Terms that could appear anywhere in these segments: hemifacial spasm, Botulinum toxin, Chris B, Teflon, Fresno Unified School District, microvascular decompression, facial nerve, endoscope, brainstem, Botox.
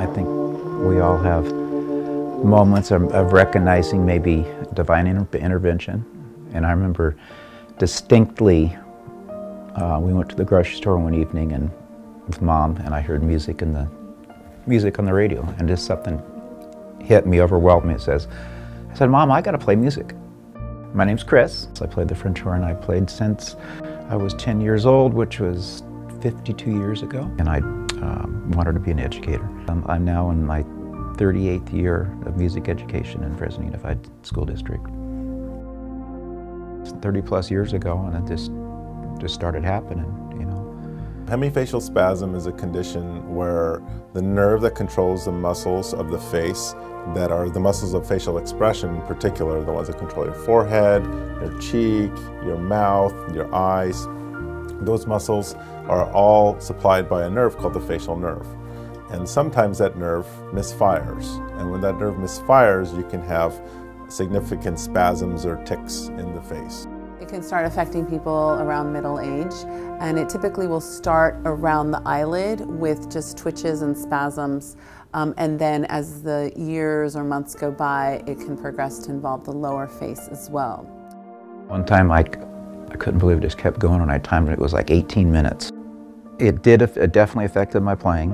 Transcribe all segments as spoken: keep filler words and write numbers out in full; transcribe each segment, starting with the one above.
I think we all have moments of, of recognizing maybe divine inter intervention. And I remember distinctly, uh, we went to the grocery store one evening and with Mom, and I heard music in the music on the radio, and just something hit me, overwhelmed me. It says, I said, Mom, I got to play music. My name's Chris. So I played the French horn. I played since I was ten years old, which was fifty-two years ago, and I um, wanted to be an educator. Um, I'm now in my thirty-eighth year of music education in Fresno Unified School District. It's thirty plus years ago, and it just just started happening, you know. Hemifacial spasm is a condition where the nerve that controls the muscles of the face, that are the muscles of facial expression in particular, the ones that control your forehead, your cheek, your mouth, your eyes, those muscles are all supplied by a nerve called the facial nerve. And sometimes that nerve misfires. And when that nerve misfires, you can have significant spasms or tics in the face. It can start affecting people around middle age, and it typically will start around the eyelid with just twitches and spasms, um, and then as the years or months go by, it can progress to involve the lower face as well. One time I, I couldn't believe it, just kept going, and I timed it, it was like eighteen minutes. It did, it definitely affected my playing,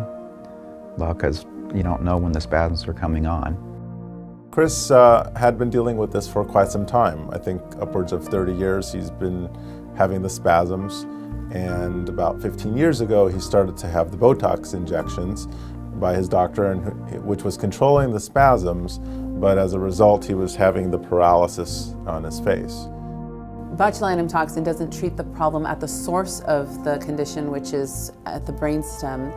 because you don't know when the spasms are coming on. Chris uh, had been dealing with this for quite some time. I think upwards of thirty years he's been having the spasms, and about fifteen years ago he started to have the Botox injections by his doctor, and, which was controlling the spasms, but as a result he was having the paralysis on his face. Botulinum toxin doesn't treat the problem at the source of the condition, which is at the brainstem,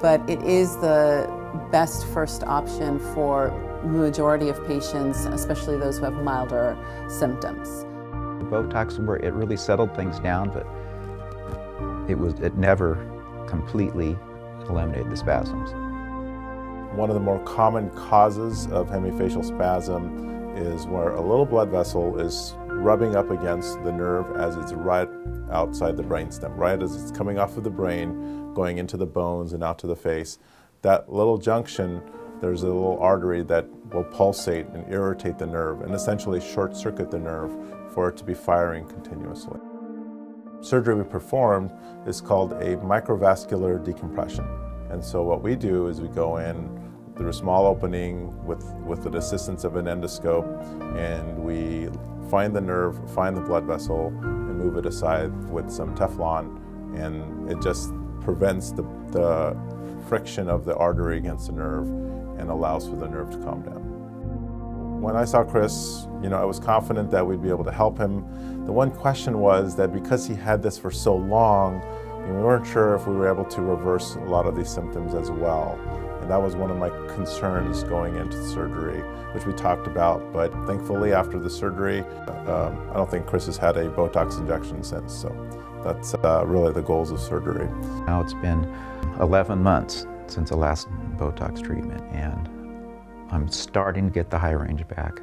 but it is the best first option for the majority of patients, especially those who have milder symptoms. The Botox, where it really settled things down, but it was it never completely eliminated the spasms. One of the more common causes of hemifacial spasm is where a little blood vessel is rubbing up against the nerve as it's right outside the brainstem, right as it's coming off of the brain, going into the bones and out to the face. That little junction, there's a little artery that will pulsate and irritate the nerve and essentially short-circuit the nerve for it to be firing continuously. Surgery we performed is called a microvascular decompression. And so what we do is we go in through a small opening with, with the assistance of an endoscope, and we find the nerve, find the blood vessel, and move it aside with some Teflon, and it just prevents the, the friction of the artery against the nerve and allows for the nerve to calm down. When I saw Chris, you know, I was confident that we'd be able to help him. The one question was that because he had this for so long, we weren't sure if we were able to reverse a lot of these symptoms as well. And that was one of my concerns going into surgery, which we talked about, but thankfully after the surgery, uh, I don't think Chris has had a Botox injection since, so that's uh, really the goals of surgery. Now it's been eleven months since the last Botox treatment, and I'm starting to get the high range back.